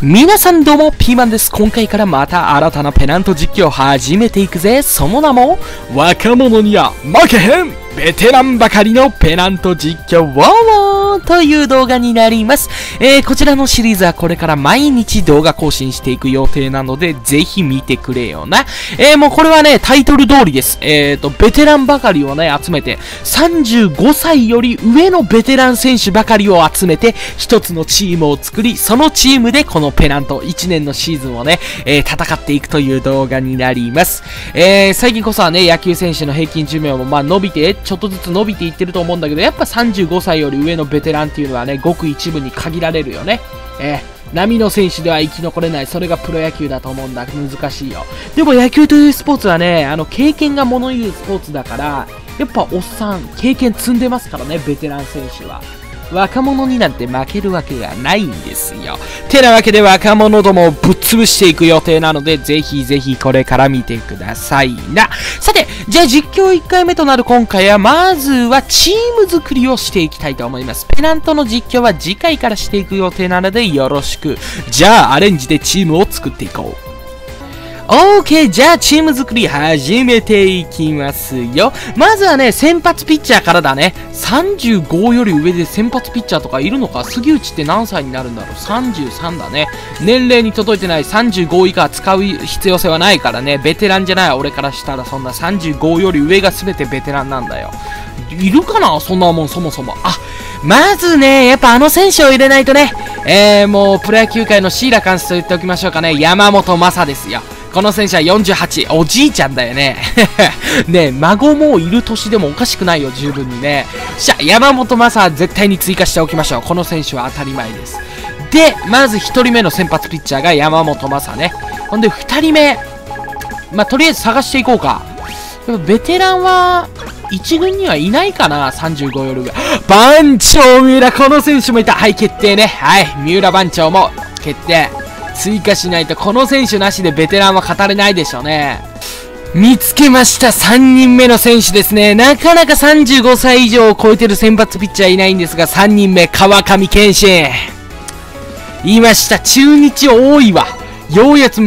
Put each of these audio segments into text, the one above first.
皆さんどうもピーマンです。今回からまた新たなペナント実況を始めていくぜ。その名も若者には負けへんベテランばかりのペナント実況をという動画になります。こちらのシリーズはこれから毎日動画更新していく予定なので、ぜひ見てくれよな。もうこれはね、タイトル通りです。ベテランばかりをね、集めて、35歳より上のベテラン選手ばかりを集めて、一つのチームを作り、そのチームでこのペナント1年のシーズンをね、戦っていくという動画になります。最近こそはね、野球選手の平均寿命もまあ伸びて、ちょっとずつ伸びていってると思うんだけど、やっぱ35歳より上のベテランっていうのはね、ごく一部に限られるよね。波の選手では生き残れない。それがプロ野球だと思うんだ。難しいよ。でも野球というスポーツはね、経験が物言うスポーツだから、やっぱおっさん、経験積んでますからね、ベテラン選手は。若者になんて負けるわけがないんですよ。てなわけで若者どもをぶっ潰していく予定なので、ぜひぜひこれから見てくださいな。さて、じゃあ実況1回目となる今回は、まずはチーム作りをしていきたいと思います。ペナントの実況は次回からしていく予定なのでよろしく。じゃあアレンジでチームを作っていこう。オーケー、じゃあチーム作り始めていきますよ。まずはね、先発ピッチャーからだね。35より上で先発ピッチャーとかいるのか。杉内って何歳になるんだろう。33だね。年齢に届いてない。35以下は使う必要性はないからね。ベテランじゃない。俺からしたらそんな35より上が全てベテランなんだよ。いるかなそんなもん、そもそも。あ、まずね、やっぱ選手を入れないとね。もうプロ野球界のシーラカンスと言っておきましょうかね。山本昌ですよ。この選手は48、おじいちゃんだよね。ね、孫もいる年でもおかしくないよ、十分にね。じゃあ、山本昌は絶対に追加しておきましょう。この選手は当たり前です。で、まず1人目の先発ピッチャーが山本昌ね。ほんで、2人目。まあ、とりあえず探していこうか。やっぱベテランは、1軍にはいないかな ?35 より上。番長三浦、この選手もいた。はい、決定ね。はい、三浦番長も決定。追加しないとこの選手なしでベテランは語れないでしょうね。見つけました。3人目の選手ですね。なかなか35歳以上を超えてる先発ピッチャーいないんですが、3人目川上憲伸いました。中日多いわ。ようやく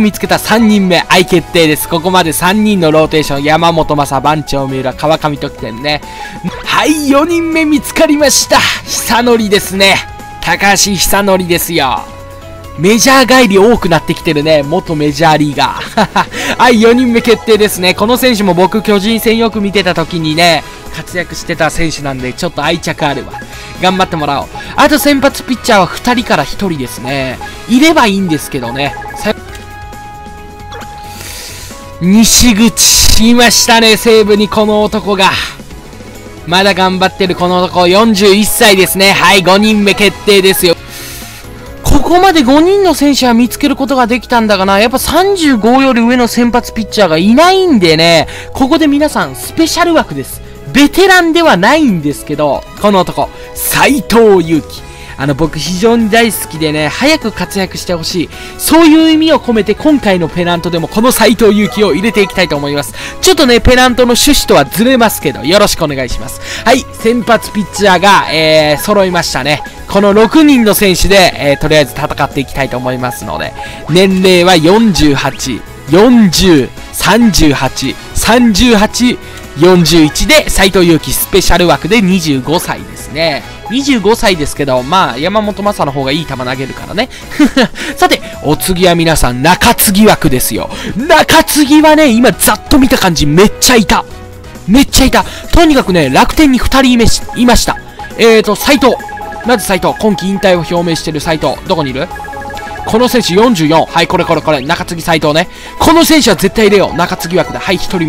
見つけた。3人目相決定です。ここまで3人のローテーション、山本昌、番長三浦、川上得点ね。はい、4人目見つかりました。久典ですね。高橋久典ですよ。メジャー帰り多くなってきてるね。元メジャーリーガー。はい、4人目決定ですね。この選手も僕、巨人戦よく見てた時にね、活躍してた選手なんで、ちょっと愛着あるわ。頑張ってもらおう。あと先発ピッチャーは2人から1人ですね。いればいいんですけどね。西口、いましたね、西武にこの男が。まだ頑張ってるこの男、41歳ですね。はい、5人目決定ですよ。ここまで5人の選手は見つけることができたんだがな、やっぱ35より上の先発ピッチャーがいないんでね、ここで皆さんスペシャル枠です。ベテランではないんですけど、この男、斎藤佑樹。僕非常に大好きでね、早く活躍してほしい。そういう意味を込めて今回のペナントでもこの斎藤佑樹を入れていきたいと思います。ちょっとね、ペナントの趣旨とはずれますけど、よろしくお願いします。はい、先発ピッチャーが、揃いましたね。この6人の選手で、とりあえず戦っていきたいと思いますので、年齢は48、40、38、38、41で斎藤佑樹スペシャル枠で25歳ですね。25歳ですけど、まあ、山本昌の方がいい球投げるからね。さて、お次は皆さん、中継ぎ枠ですよ。中継ぎはね、今ざっと見た感じ、めっちゃいた。とにかくね、楽天に2人いました。斎藤。まず斎藤。今季引退を表明してる斎藤。どこにいる？この選手44。はい、これ。中継ぎ斎藤ね。この選手は絶対入れよう。中継ぎ枠だ。はい、1人目。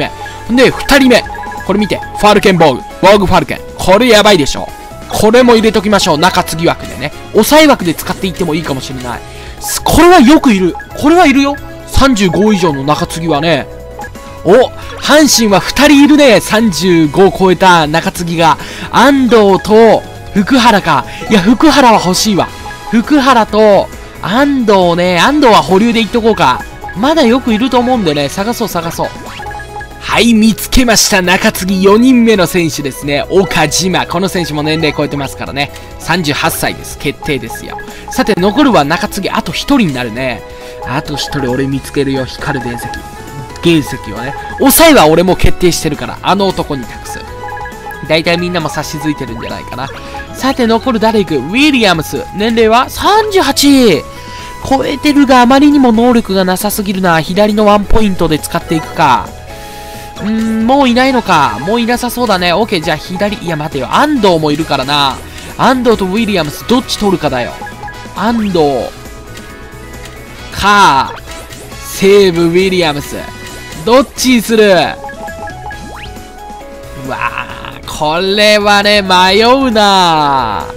で、2人目。これ見て。ファルケンボーグ。ボーグファルケン。これやばいでしょ。これも入れときましょう。中継ぎ枠でね。抑え枠で使っていってもいいかもしれない。これはよくいる。これはいるよ。35以上の中継ぎはね。お、阪神は2人いるね。35を超えた中継ぎが。安藤と福原か。いや、福原は欲しいわ。福原と安藤ね。安藤は保留でいっとこうか。まだよくいると思うんでね。探そう。はい、見つけました。中継ぎ4人目の選手ですね。岡島。この選手も年齢超えてますからね。38歳です。決定ですよ。さて残るは中継ぎ、あと一人になるね。あと一人俺見つけるよ、光る原石をね。抑えは俺も決定してるから、あの男に託す。大体みんなも察しづいてるんじゃないかな。さて残る誰行く？ウィリアムス。年齢は 38! 超えてるがあまりにも能力がなさすぎるな。左のワンポイントで使っていくか。もういないのか。もういなさそうだね。オッケー、じゃあ左、いや待てよ。安藤もいるからな。安藤とウィリアムス、どっち取るかだよ。安藤か、セーブウィリアムス。どっちにする？うわぁ、これはね、迷うなぁ。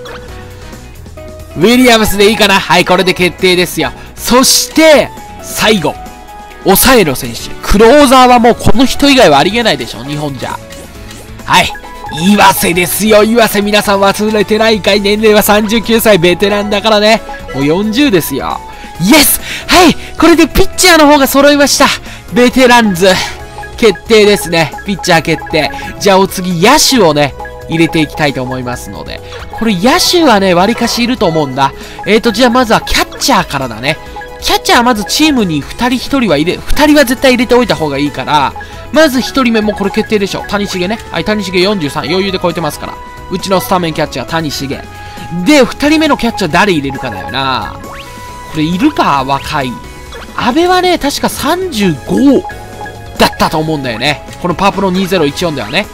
ウィリアムスでいいかな。はい、これで決定ですよ。そして、最後。抑えの選手。クローザーはもうこの人以外はありえないでしょ、日本じゃ。はい。岩瀬ですよ、岩瀬。皆さん忘れてないかい？年齢は39歳、ベテランだからね。もう40ですよ。イエス！はい！これでピッチャーの方が揃いました。ベテランズ。決定ですね。ピッチャー決定。じゃあお次、野手をね、入れていきたいと思いますので。これ野手はね、割かしいると思うんだ。じゃあまずはキャッチャーからだね。キャッチャーはまずチームに2人は絶対入れておいた方がいいから、まず1人目もこれ決定でしょ。谷繁ね。はい、谷繁43、余裕で超えてますから。うちのスタメンキャッチャー、谷繁。で、2人目のキャッチャー誰入れるかだよな。これいるか、若い。阿部はね、確か35だったと思うんだよね。このパープロ2014ではね。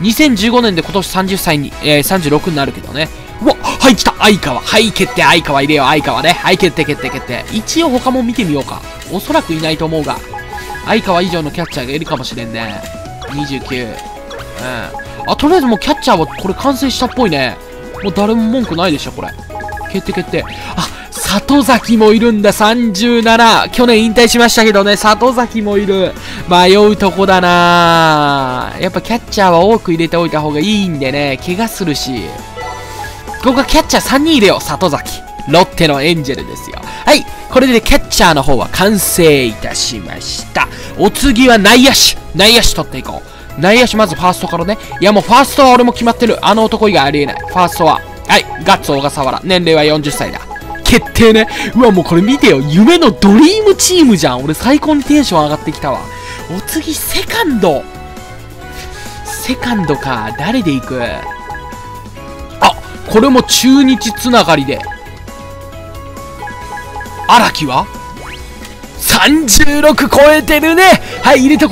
2015年で今年30歳に、36になるけどね。うわ、はい、来た、相川。はい、決定、相川入れよう、相川ね。はい、決定。一応他も見てみようか。おそらくいないと思うが、相川以上のキャッチャーがいるかもしれんね。29。あ、とりあえずもうキャッチャーはこれ完成したっぽいね。もう誰も文句ないでしょ、これ。決定。あ、里崎もいるんだ、37。去年引退しましたけどね、里崎もいる。迷うとこだなぁ。やっぱキャッチャーは多く入れておいた方がいいんでね、怪我するし。僕はキャッチャー3人入れよう、里崎。ロッテのエンジェルですよ。はい、これで、ね、キャッチャーの方は完成いたしました。お次は内野手。内野手取っていこう。内野手まずファーストからね。いやもうファーストは俺も決まってる。あの男以外ありえない。ファーストは。はい、ガッツ小笠原。年齢は40歳だ。決定ね。うわ、もうこれ見てよ。夢のドリームチームじゃん。俺最高にテンション上がってきたわ。お次、セカンド。セカンドか。誰で行く？あ、これも中日つながりで。荒木は？ 36 超えてるね。はい、入れて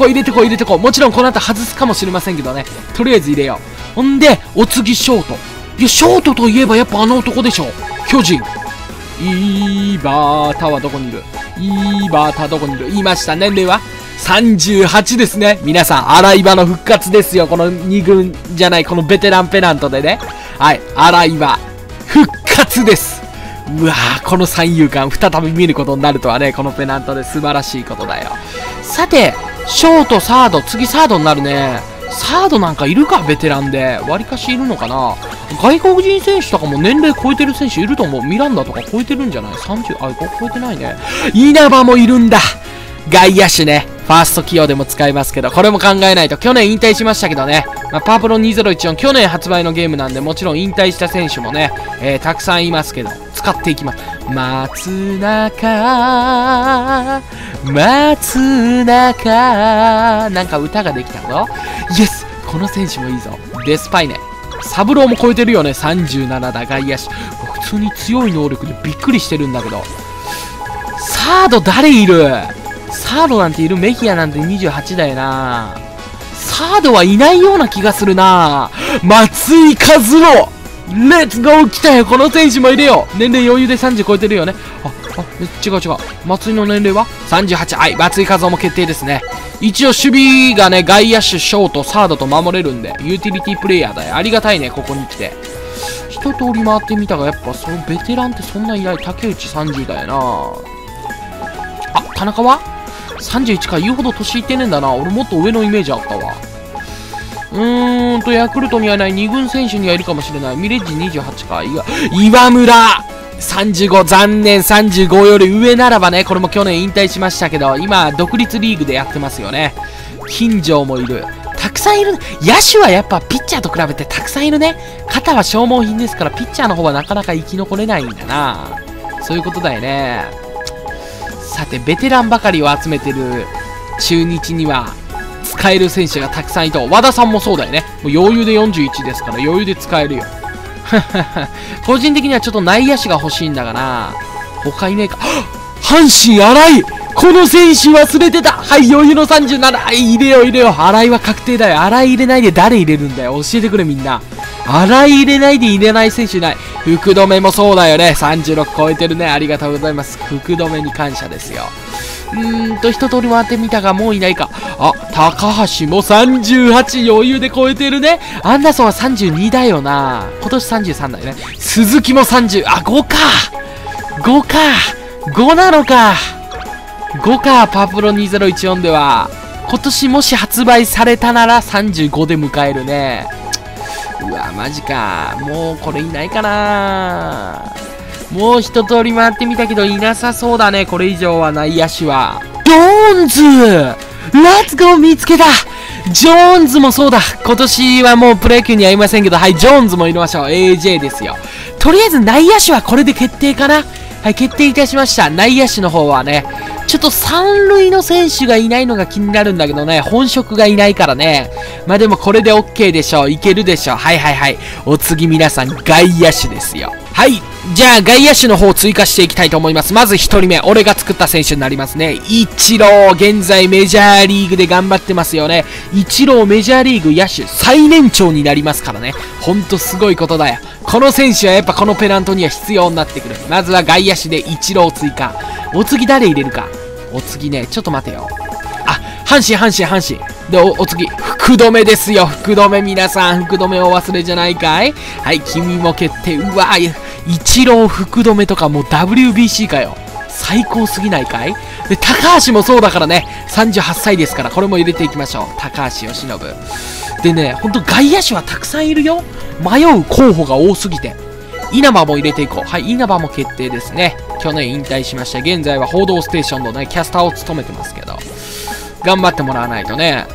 こう。もちろんこの後外すかもしれませんけどね。とりあえず入れよう。ほんで、お次、ショート。いや、ショートといえばやっぱあの男でしょ。巨人。イーバータはどこにいる？いました。年齢は38ですね。皆さん、洗い場の復活ですよ。この2軍じゃない、このベテランペナントでね。はい、洗い場、復活です。うわぁ、この三遊間、再び見ることになるとはね、このペナントで素晴らしいことだよ。さて、ショート、サード、次サードになるね。サードなんかいるか、ベテランで。割かしいるのかな。外国人選手とかも年齢超えてる選手いると思う。ミランダとか超えてるんじゃない ?30、あ、超えてないね。稲葉もいるんだ。外野手ね。ファースト起用でも使いますけど、これも考えないと。去年引退しましたけどね。まあ、パープロ2014、去年発売のゲームなんで、もちろん引退した選手もね、たくさんいますけど、使っていきます。松中、なんか歌ができたぞ。イエス、この選手もいいぞ。デスパイネ。サブローも超えてるよね。37だ、外野手。普通に強い能力でびっくりしてるんだけど。サード誰いる？サードなんている？メヒアなんて28だよな。サードはいないような気がするな。松井一郎、レッツゴー、来たよ。この選手も入れよう。年齢余裕で30超えてるよね。違う。松井の年齢は38。はい、松井一郎も決定ですね。一応守備がね、外野手、ショート、サードと守れるんで、ユーティリティプレイヤーだよ。ありがたいね、ここに来て。一通り回ってみたが、やっぱそのベテランってそんないない。竹内30だよな。あ、田中は31か。言うほど年いってねえんだな。俺もっと上のイメージあったわ。ヤクルトにはいない。2軍選手にはいるかもしれない。ミレッジ28か。岩村35。残念。35より上ならばね、これも去年引退しましたけど、今、独立リーグでやってますよね。金城もいる。たくさんいる。野手はやっぱピッチャーと比べてたくさんいるね。肩は消耗品ですから、ピッチャーの方はなかなか生き残れないんだな。そういうことだよね。さて、ベテランばかりを集めてる中日には使える選手がたくさんいた。和田さんもそうだよね。もう余裕で41ですから余裕で使えるよ。個人的にはちょっと内野手が欲しいんだがな。他いねえか。阪神新井、この選手忘れてた。はい、余裕の37。入れよ入れよ。新井は確定だよ。新井入れないで誰入れるんだよ。教えてくれみんな。新井入れないで入れない選手いない。福留もそうだよね。36超えてるね。ありがとうございます。福留に感謝ですよ。一通り回ってみたがもういないか。あ、高橋も38余裕で超えてるね。アンダーソンは32だよな。今年33だよね。鈴木も30。あ、5か。5か。5なのか。5か、パプロ2014では。今年もし発売されたなら35で迎えるね。うわ、マジか。もうこれいないかな。もう一通り回ってみたけどいなさそうだね。これ以上は内野手は。ジョーンズ、レッツゴー、見つけた。ジョーンズもそうだ。今年はもうプロ野球にはいませんけど、はい、ジョーンズも入れましょう。AJ ですよ。とりあえず内野手はこれで決定かな。はい、決定いたしました。内野手の方はね、ちょっと三塁の選手がいないのが気になるんだけどね、本職がいないからね。まあでもこれで OK でしょう。いけるでしょう。はいはいはい。お次皆さん、外野手ですよ。はい。じゃあ外野手の方を追加していきたいと思います。まず1人目、俺が作った選手になりますね。イチロー、現在メジャーリーグで頑張ってますよね。イチローメジャーリーグ野手最年長になりますからね。ほんとすごいことだよ。この選手はやっぱこのペナントには必要になってくる。まずは外野手でイチロー追加。お次誰入れるか。お次ね、ちょっと待てよ。あ、阪神。で、お次、福留ですよ。福留、皆さん、福留お忘れじゃないかい。はい、君も決定。うわぁ、イチロー、福留とかもう WBC かよ。最高すぎないかい。で、高橋もそうだからね。38歳ですから、これも入れていきましょう。高橋由伸。でね、ほんと外野手はたくさんいるよ。迷う候補が多すぎて。稲葉も入れていこう。はい、稲葉も決定ですね。去年引退しました。現在は報道ステーションのね、キャスターを務めてますけど。頑張ってもらわないとね。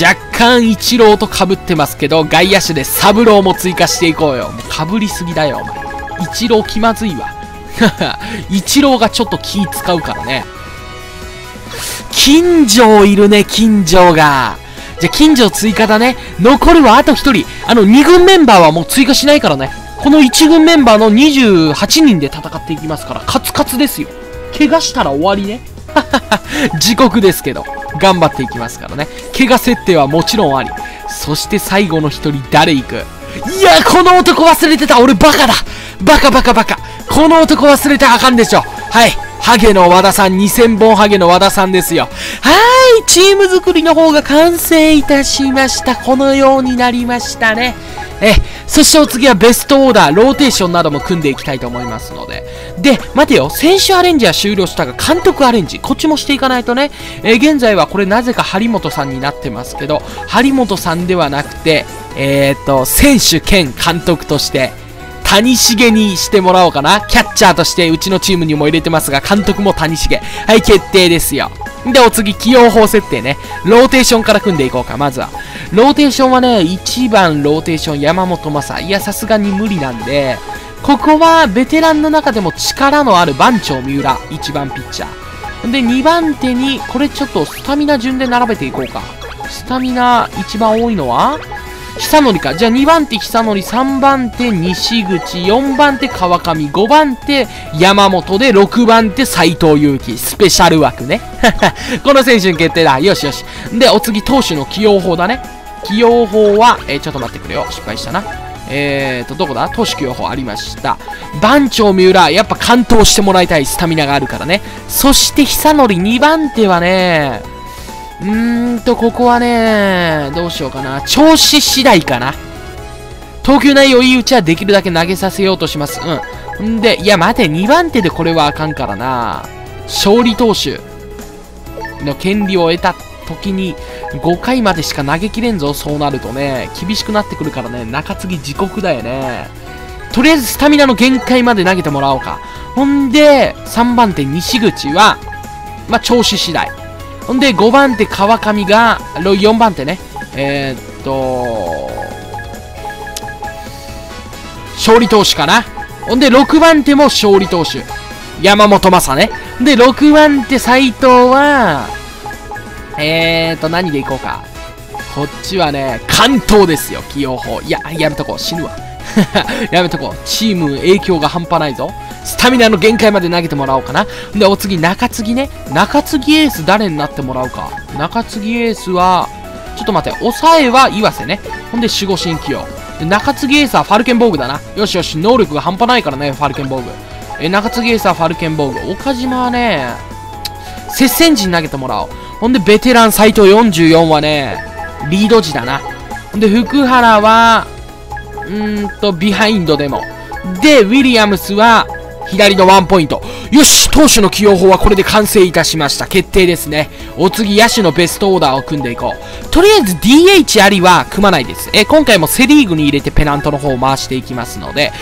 若干イチローと被ってますけど、外野手でサブローも追加していこうよ。もう被りすぎだよ、お前。イチロー気まずいわ。イチローがちょっと気使うからね。金城いるね、金城が。じゃ、金城追加だね。残るはあと1人。2軍メンバーはもう追加しないからね。この1軍メンバーの28人で戦っていきますから、カツカツですよ。怪我したら終わりね。地獄ですけど、頑張っていきますからね。怪我設定はもちろんあり。そして最後の1人、誰行く？いや、この男忘れてた。俺バカだ。バカ。この男忘れてあかんでしょ。はい。ハゲの和田さん、2000本ハゲの和田さんですよ。はい。チーム作りの方が完成いたしました。このようになりましたね。そしてお次はベストオーダー、ローテーションなども組んでいきたいと思いますので。で、待てよ。選手アレンジは終了したが、監督アレンジ。こっちもしていかないとね。現在はこれなぜか張本さんになってますけど、張本さんではなくて、選手兼監督として、谷繁にしてもらおうかな。キャッチャーとしてうちのチームにも入れてますが、監督も谷繁。はい、決定ですよ。で、お次、起用法設定ね。ローテーションから組んでいこうか、まずは。ローテーションはね、1番ローテーション、山本昌。いや、さすがに無理なんで、ここはベテランの中でも力のある番長三浦、1番ピッチャー。で、2番手に、これちょっとスタミナ順で並べていこうか。スタミナ一番多いのは、久典か。じゃあ2番手久典、3番手西口、4番手川上、5番手山本で、6番手斎藤佑樹。スペシャル枠ね。この選手に決定だ。よしよし。で、お次、投手の起用法だね。起用法は、ちょっと待ってくれよ。失敗したな。どこだ？投手起用法ありました。番長三浦、やっぱ完投してもらいたい。スタミナがあるからね。そして久典、2番手はね、ここはね、どうしようかな。調子次第かな。投球内容いいうちはできるだけ投げさせようとします。うん。んで、いや、待て、2番手でこれはあかんからな。勝利投手の権利を得た時に、5回までしか投げきれんぞ。そうなるとね、厳しくなってくるからね、中継ぎ地獄だよね。とりあえず、スタミナの限界まで投げてもらおうか。ほんで、3番手西口は、まあ、調子次第。ほんで、5番手川上が、4番手ね。勝利投手かな。ほんで、6番手も勝利投手。山本昌ね。で、6番手斎藤は、何でいこうか。こっちはね、関東ですよ、起用法。いや、やめとこう。死ぬわ。やめとこう。チーム影響が半端ないぞ。スタミナの限界まで投げてもらおうかな。で、お次、中継ぎね。中継ぎエース誰になってもらうか。中継ぎエースは、ちょっと待って、抑えは岩瀬ね。ほんで、守護神起用。で、中継ぎエースはファルケンボーグだな。よしよし、能力が半端ないからね、ファルケンボーグ。中継ぎエースはファルケンボーグ。岡島はね、接戦時に投げてもらおう。ほんで、ベテラン斎藤44はね、リード時だな。で、福原は、ビハインドでも。で、ウィリアムスは、左のワンポイント。よし、投手の起用法はこれで完成いたしました。決定ですね。お次、野手のベストオーダーを組んでいこう。とりあえず DH ありは組まないです。今回もセリーグに入れてペナントの方を回していきますので、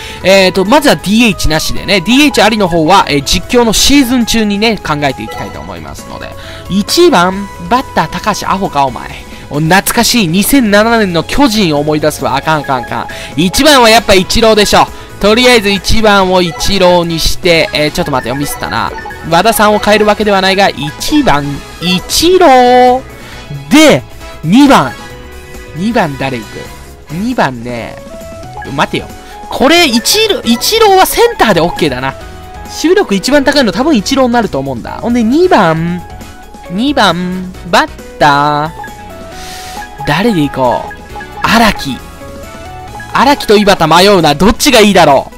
まずは DH なしでね、DH ありの方は、実況のシーズン中にね、考えていきたいと思いますので、1番、バッター高橋、アホかお前。懐かしい2007年の巨人を思い出すわ。あかんあかんあかん。1番はやっぱイチローでしょ。とりあえず1番をイチローにして、ちょっと待ってよ、ミスったな。和田さんを変えるわけではないが、1番、イチロー。で、2番。2番誰いく ?2 番ね。待てよ。これ、イチローはセンターで OK だな。守備力一番高いの多分イチローになると思うんだ。ほんで、2番、バッター。誰で行こう。荒木と井端迷うな。どっちがいいだろ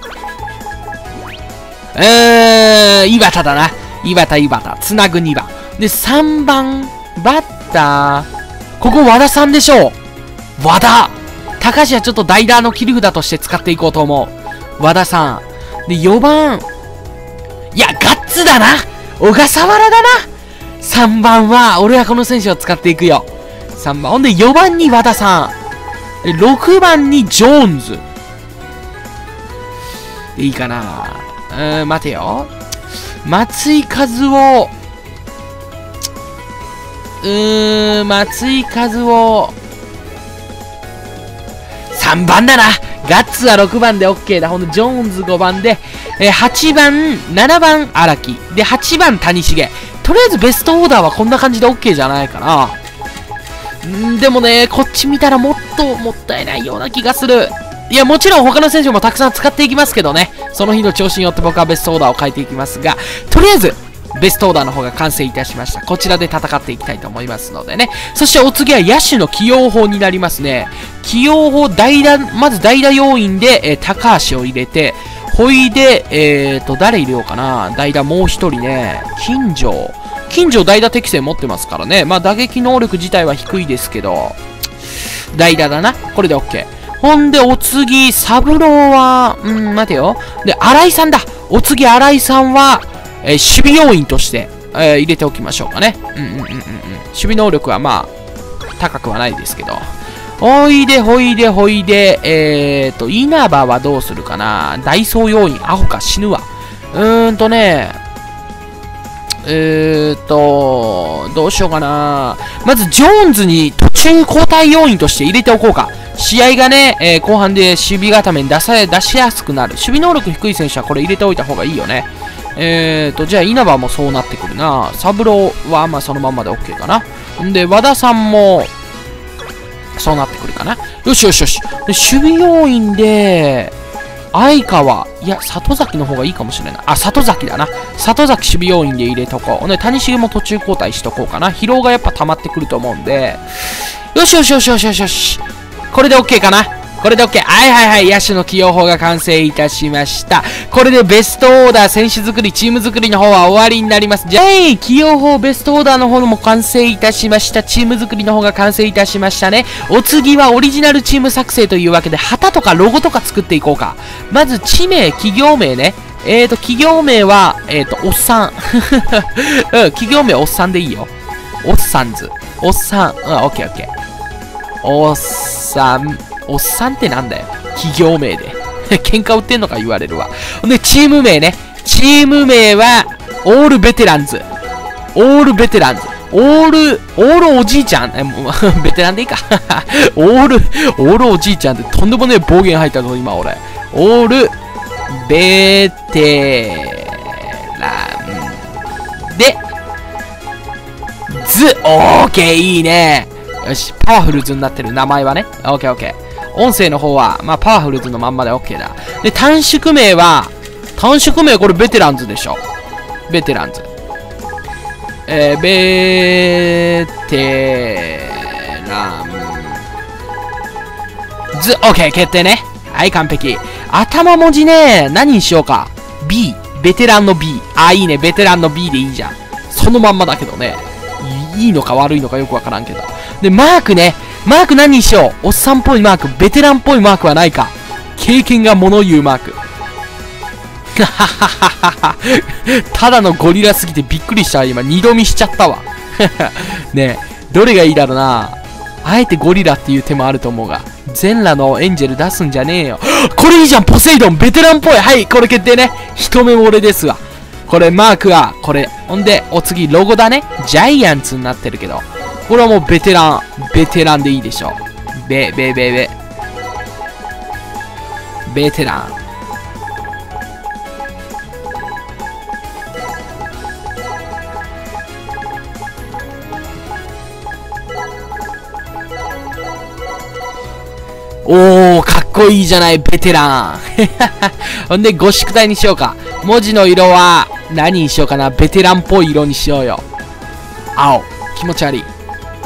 う。井端だな。井端。つなぐ2番。で、3番、バッター。ここ和田さんでしょう。和田。高橋はちょっと代打の切り札として使っていこうと思う。和田さん。で、4番。いや、ガッツだな。小笠原だな。3番は、俺はこの選手を使っていくよ。3番。ほんで、4番に和田さん。6番にジョーンズ。で、いいかな。待てよ。松井和夫。3番だな。ガッツは6番で OK だ。ほんで、ジョーンズ5番で、8番、7番、荒木。で、8番、谷繁。とりあえずベストオーダーはこんな感じで OK じゃないかな。でもね、こっち見たらもっともったいないような気がする。いや、もちろん他の選手もたくさん使っていきますけどね。その日の調子によって僕はベストオーダーを変えていきますが、とりあえず、ベストオーダーの方が完成いたしました。こちらで戦っていきたいと思いますのでね。そしてお次は野手の起用法になりますね。起用法、まず代打要員で、高橋を入れて、ほいで、誰入れようかな。代打もう一人ね、金城代打適性持ってますからね。まあ打撃能力自体は低いですけど、代打だな。これで OK。ほんで、お次、サブローは、待てよ。で、新井さんだ。お次、新井さんは、守備要員として、入れておきましょうかね。守備能力はまあ、高くはないですけど。ほいで、稲葉はどうするかな。ダイソー要員、アホか死ぬわ。どうしようかな。まず、ジョーンズに途中交代要員として入れておこうか。試合がね、後半で守備固めに出しやすくなる。守備能力低い選手はこれ入れておいた方がいいよね。じゃあ、稲葉もそうなってくるな。サブローは、まあ、そのままで OK かな。んで、和田さんも、そうなってくるかな。よし。で、守備要員で、相川。いや、里崎の方がいいかもしれない。あ、里崎だな。里崎守備要員で入れとこう。ね、谷繁も途中交代しとこうかな。疲労がやっぱ溜まってくると思うんで。よし。これで OK かな。これで OK。はい。野手の起用法が完成いたしました。これでベストオーダー、選手作り、チーム作りの方は終わりになります。じゃあ、起用法、ベストオーダーの方も完成いたしました。チーム作りの方が完成いたしましたね。お次はオリジナルチーム作成というわけで、旗とかロゴとか作っていこうか。まず、地名、企業名ね。企業名は、おっさん。企業名おっさんでいいよ。おっさんず。おっさん。オッケー。おっさんってなんだよ。企業名で。喧嘩売ってんのか言われるわ。で、チーム名ね。チーム名は、オールベテランズ。オールおじいちゃん。ベテランでいいか。オールおじいちゃんってとんでもねえ暴言吐いたぞ、今俺。オールベテランで図。オーケー、いいね。よし、パワフルズになってる、名前はね。オーケー、オーケー。音声の方は、まあ、パワフルズのまんまでオッケーだ。で、短縮名は、短縮名これベテランズでしょ。ベテランズ。ベテランズ。オーケー、決定ね。はい、完璧。頭文字ね、何にしようか。B。ベテランの B。あ、いいね。ベテランの B でいいじゃん。そのまんまだけどね。いいのか悪いのかよくわからんけど。で、マークね。マーク何にしよう。おっさんっぽいマーク。ベテランっぽいマークはないか。経験が物言うマーク。ただのゴリラすぎてびっくりした。今、二度見しちゃったわ。ねえ、どれがいいだろうな。あえてゴリラっていう手もあると思うが。全裸のエンジェル出すんじゃねえよ。これいいじゃん、ポセイドン、ベテランっぽい。はい、これ決定ね。一目惚れですわ。これ、マークは、これ。ほんで、お次、ロゴだね。ジャイアンツになってるけど。これはもうベテラン。ベテランでいいでしょ。ベテラン。おー、かっこいいじゃない、ベテラン。ほんで、ご宿題にしようか。文字の色は、何にしようかな。ベテランっぽい色にしようよ。青。気持ち悪い。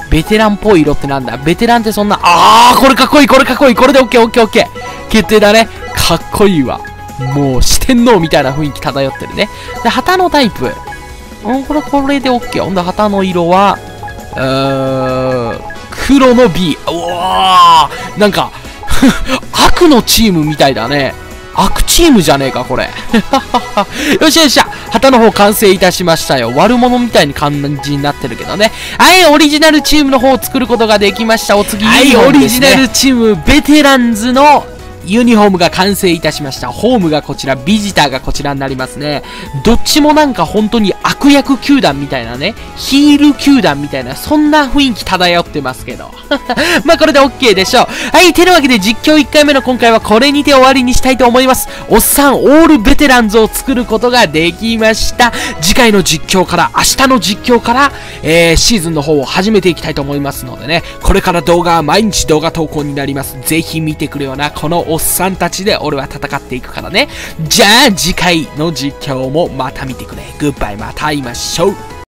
ベテランっぽい色ってなんだ？ベテランってそんな、あー、これかっこいい、これかっこいい。これでオッケー、オッケー、オッケー。決定だね。かっこいいわ。もう、四天王みたいな雰囲気漂ってるね。で、旗のタイプ。うん、これでオッケー。ほんで、旗の色は、黒の B。うわー、なんか、悪のチームみたいだね。悪チームじゃねえか、これ。よしよっしゃ。旗の方完成いたしましたよ。悪者みたいな感じになってるけどね。はい、オリジナルチームの方を作ることができました。お次、はい、オリジナルチーム、ベテランズのユニフォームが完成いたしました。ホームがこちら、ビジターがこちらになりますね。どっちもなんか本当に悪役球団みたいなね、ヒール球団みたいな、そんな雰囲気漂ってますけど。まあこれで OK でしょう。はい、てなわけで実況1回目の今回はこれにて終わりにしたいと思います。おっさんオールベテランズを作ることができました。次回の実況から、明日の実況から、シーズンの方を始めていきたいと思いますのでね、これから動画は毎日動画投稿になります。ぜひ見てくれよな、このおっさんたちで俺は戦っていくからね。じゃあ次回の実況もまた見てくれ。グッバイ、また会いましょう。